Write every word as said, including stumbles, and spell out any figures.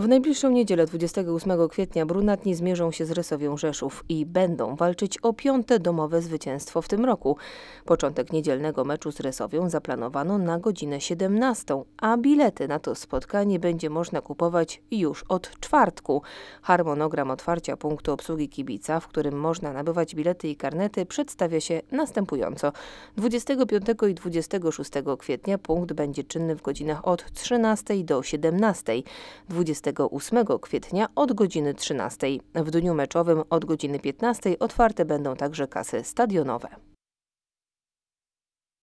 W najbliższą niedzielę dwudziestego ósmego kwietnia Brunatni zmierzą się z Resowią Rzeszów i będą walczyć o piąte domowe zwycięstwo w tym roku. Początek niedzielnego meczu z Resowią zaplanowano na godzinę siedemnastą, a bilety na to spotkanie będzie można kupować już od czwartku. Harmonogram otwarcia punktu obsługi kibica, w którym można nabywać bilety i karnety, przedstawia się następująco. dwudziestego piątego i dwudziestego szóstego kwietnia punkt będzie czynny w godzinach od trzynastej do siedemnastej. dwudziestego ósmego kwietnia od godziny trzynastej. W dniu meczowym od godziny piętnastej otwarte będą także kasy stadionowe.